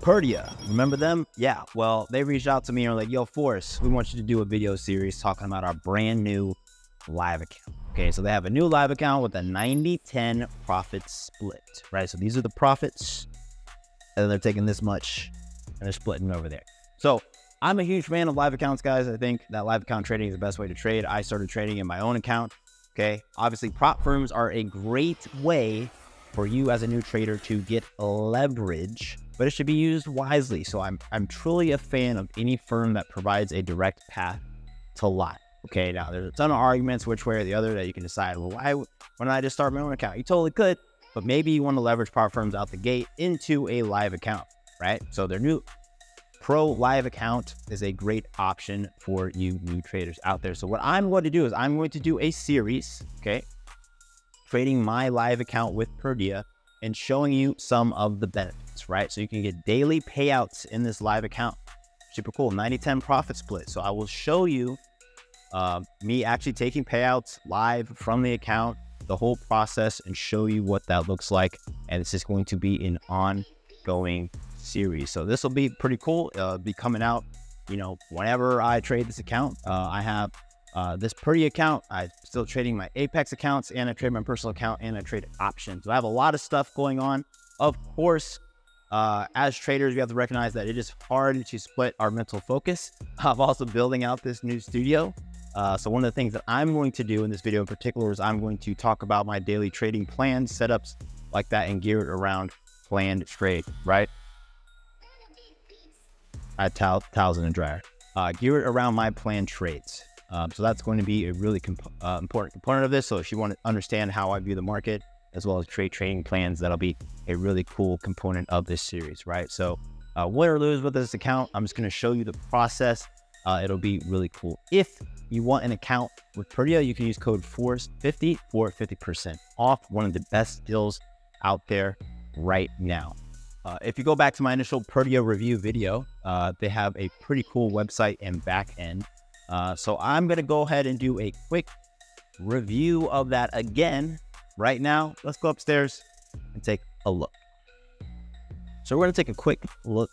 Purdia, remember them? Yeah, well, they reached out to me and were like, yo, Forrest, we want you to do a video series talking about our brand new live account. Okay, so they have a new live account with a 90-10 profit split, right? So these are the profits, and they're taking this much, and they're splitting over there. So I'm a huge fan of live accounts, guys. I think that live account trading is the best way to trade. I started trading in my own account, okay? Obviously, prop firms are a great way for you as a new trader to get leverage, but it should be used wisely. So I'm truly a fan of any firm that provides a direct path to live. Okay, now there's a ton of arguments which way or the other that you can decide, well, why don't I just start my own account? You totally could, but maybe you want to leverage prop firms out the gate into a live account, right? So their new pro live account is a great option for you new traders out there. So what I'm going to do is I'm going to do a series, okay, trading my live account with Purdia and showing you some of the benefits, right? So you can get daily payouts in this live account. Super cool, 90-10 profit split. So I will show you me actually taking payouts live from the account, the whole process, and show you what that looks like. And this is going to be an ongoing series. So this will be pretty cool. Be coming out, you know, whenever I trade this account. I have this Purdia account. I'm still trading my Apex accounts, and I trade my personal account, and I trade options. So I have a lot of stuff going on. Of course, as traders, we have to recognize that it is hard to split our mental focus. I'm also building out this new studio. So one of the things that I'm going to do in this video in particular is I'm going to talk about my daily trading plans, setups like that, and geared around planned trade, right? Towels in a dryer. Geared around my planned trades. So that's going to be a really important component of this. So if you want to understand how I view the market as well as create trading plans, that'll be a really cool component of this series, right? So win or lose with this account, I'm just going to show you the process. It'll be really cool. If you want an account with Purdia, you can use code FORREST50 for 50% off. One of the best deals out there right now. If you go back to my initial Purdia review video, they have a pretty cool website and back end. So I'm going to go ahead and do a quick review of that again right now. Let's go upstairs and take a look. So we're going to take a quick look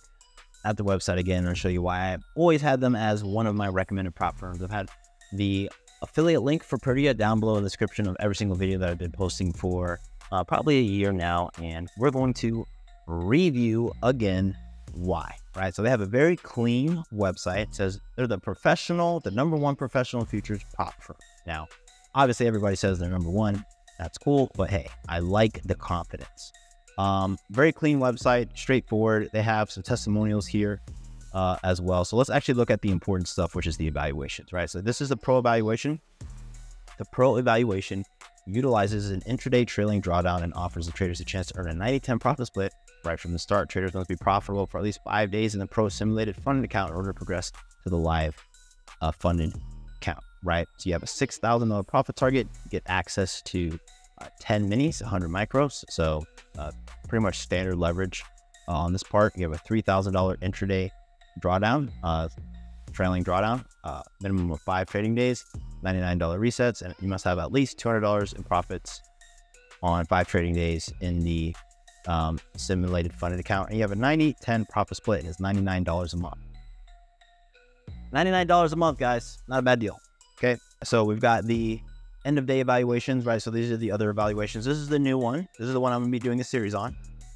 at the website again, and I'll show you why I've always had them as one of my recommended prop firms. I've had the affiliate link for Purdia down below in the description of every single video that I've been posting for probably a year now, and we're going to review again why, right? So they have a very clean website. It says they're the #1 professional futures prop firm. Now, obviously everybody says they're #1. That's cool, but hey, I like the confidence. Very clean website, straightforward. They have some testimonials here as well. So let's actually look at the important stuff, which is the evaluations, right? So this is the pro evaluation. The pro evaluation utilizes an intraday trailing drawdown and offers the traders a chance to earn a 90-10 profit split right from the start. Traders must be profitable for at least 5 days in the pro simulated funded account in order to progress to the live funded account, right? So you have a $6,000 profit target, you get access to 10 minis, 100 micros. So pretty much standard leverage on this part. You have a $3,000 intraday drawdown, trailing drawdown, minimum of 5 trading days, $99 resets, and you must have at least $200 in profits on 5 trading days in the simulated funded account. And you have a 90-10 profit split, and it's $99 a month. $99 a month, guys, not a bad deal. Okay, so we've got the end of day evaluations, right? So these are the other evaluations. This is the new one. This is the one I'm gonna be doing a series on.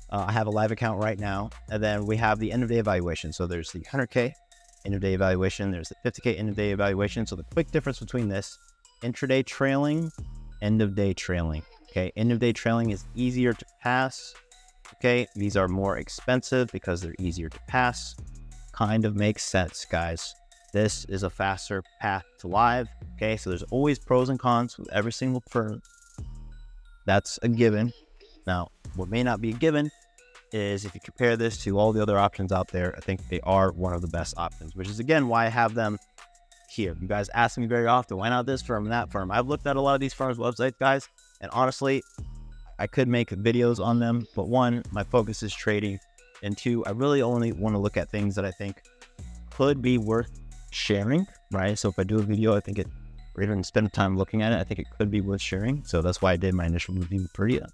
I have a live account right now. And then we have the end of day evaluation. So there's the 100K end of day evaluation. There's the 50K end of day evaluation. So the quick difference between this intraday trailing, end of day trailing. Okay, end of day trailing is easier to pass. Okay, these are more expensive because they're easier to pass. Kind of makes sense, guys. This is a faster path to live. Okay, so there's always pros and cons with every single firm. That's a given. Now, what may not be a given is if you compare this to all the other options out there, I think they are one of the best options, which is, again, why I have them here. You guys ask me very often, why not this firm and that firm? I've looked at a lot of these firms' websites, guys, and honestly, I could make videos on them, but one, my focus is trading, and two, I really only want to look at things that I think could be worth sharing, right? So if I do a video, I think it, or even spend time looking at it, I think it could be worth sharing. So that's why I did my initial review with Purdia.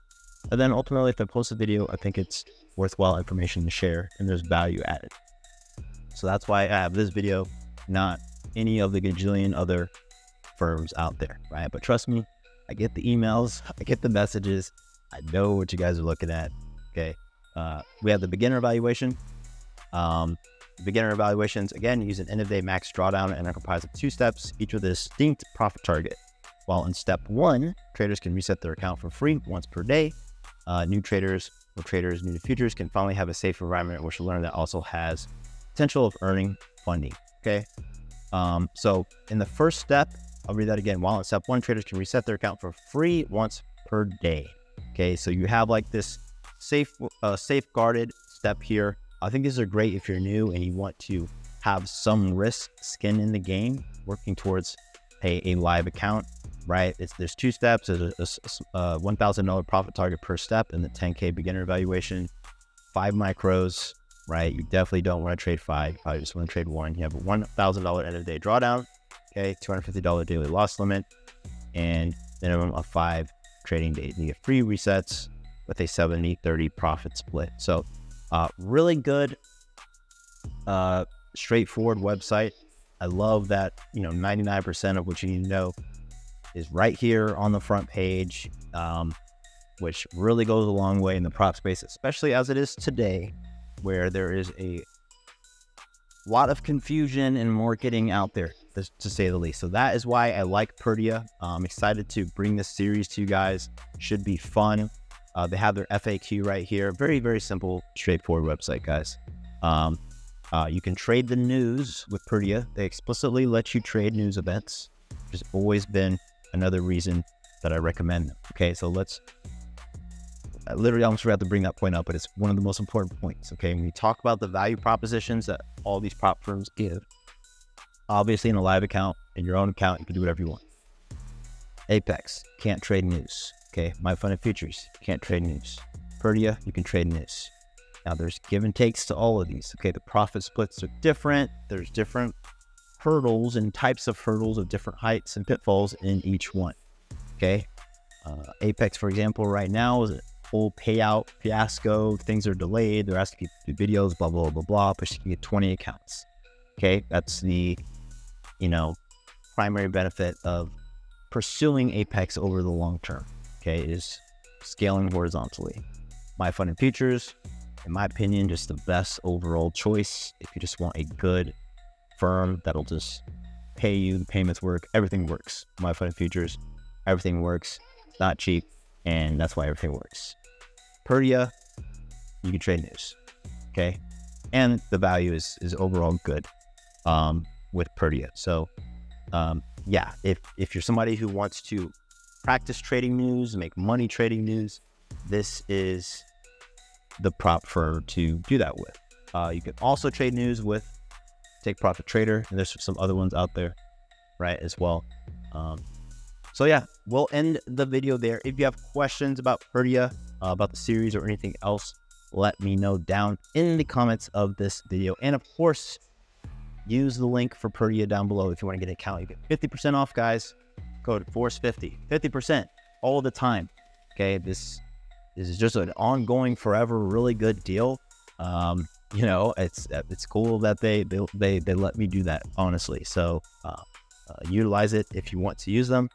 And then ultimately, if I post a video, I think it's worthwhile information to share and there's value added. So that's why I have this video, not any of the gajillion other firms out there, right? But trust me, I get the emails, I get the messages, I know what you guys are looking at, okay? We have the beginner evaluation. Beginner evaluations, again, use an end-of-day max drawdown and are comprised of 2 steps, each with a distinct profit target. While in step 1, traders can reset their account for free once per day. New traders or traders new to futures can finally have a safe environment which learn that also has potential of earning funding, okay? So in the first step, I'll read that again. While in step 1, traders can reset their account for free once per day, okay? So you have like this safe, safeguarded step here. I think these are great if you're new and you want to have some risk skin in the game, working towards a live account, right? There's 2 steps. There's a $1,000 profit target per step and the 10K beginner evaluation, 5 micros, right? You definitely don't want to trade 5. You probably just want to trade 1. You have a $1,000 end of day drawdown, okay? $250 daily loss limit and minimum of 5 trading days. You get free resets with a 70-30 profit split. So really good, straightforward website. I love that, you know, 99% of what you need to know is right here on the front page, which really goes a long way in the prop space, especially as it is today, where there is a lot of confusion and more getting out there, to say the least. So that is why I like Purdia. I'm excited to bring this series to you guys. Should be fun. They have their FAQ right here. Very, very simple, straightforward website, guys. You can trade the news with Purdia. They explicitly let you trade news events, which has always been another reason that I recommend them. Okay, so let's, I literally almost forgot to bring that point up, but it's one of the most important points, okay? When we talk about the value propositions that all these prop firms give, obviously in a live account, in your own account, you can do whatever you want. Apex, can't trade news. Okay, My Fund and Futures, can't trade news. Purdia, you can trade news. Now there's give and takes to all of these. Okay, the profit splits are different. There's different hurdles and types of hurdles of different heights and pitfalls in each one. Okay, Apex, for example, right now is a full payout fiasco. Things are delayed. They're asking you to do videos, blah, blah, blah, blah, but you can get 20 accounts. Okay, that's the, you know, primary benefit of pursuing Apex over the long term. Okay, is scaling horizontally. My Fund and Futures, in my opinion, just the best overall choice if you just want a good firm that'll just pay you, the payments work, everything works. My Fund and Futures, everything works. It's not cheap, and that's why everything works. Purdia, you can trade news, okay? And the value is overall good with Purdia. So yeah, if you're somebody who wants to practice trading news, make money trading news, this is the prop firm to do that with. You can also trade news with Take Profit Trader, and there's some other ones out there, right, as well. So yeah, we'll end the video there. If you have questions about Purdia, about the series or anything else, let me know down in the comments of this video. And of course, use the link for Purdia down below. If you want to get an account, you get 50% off, guys. Code FORCE50, 50% all the time. Okay, this is just an ongoing, forever, really good deal. You know, it's cool that they let me do that, honestly. So utilize it if you want to use them.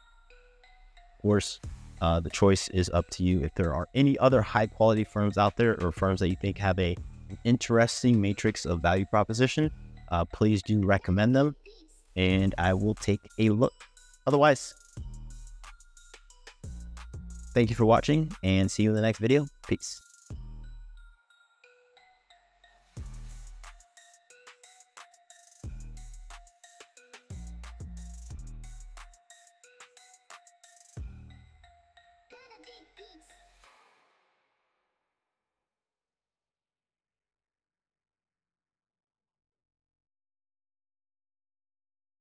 Of course, the choice is up to you. If there are any other high quality firms out there or firms that you think have an interesting matrix of value proposition, please do recommend them, and I will take a look. Otherwise, thank you for watching and see you in the next video. Peace.